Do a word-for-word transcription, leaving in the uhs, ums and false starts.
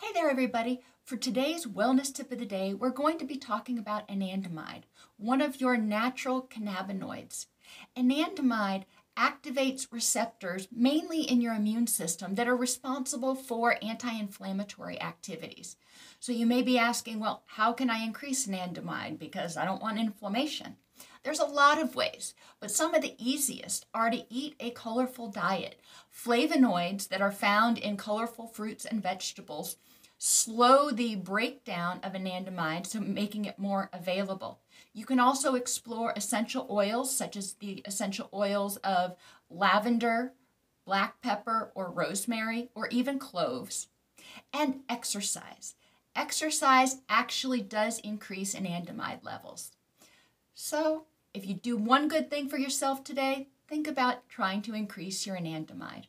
Hey there everybody! For today's wellness tip of the day, we're going to be talking about anandamide, one of your natural cannabinoids. Anandamide activates receptors mainly in your immune system that are responsible for anti-inflammatory activities. So you may be asking, well, how can I increase anandamide because I don't want inflammation? There's a lot of ways, but some of the easiest are to eat a colorful diet. Flavonoids that are found in colorful fruits and vegetables slow the breakdown of anandamide, so making it more available. You can also explore essential oils, such as the essential oils of lavender, black pepper, or rosemary, or even cloves. And exercise. Exercise actually does increase anandamide levels. So, if you do one good thing for yourself today, think about trying to increase your anandamide.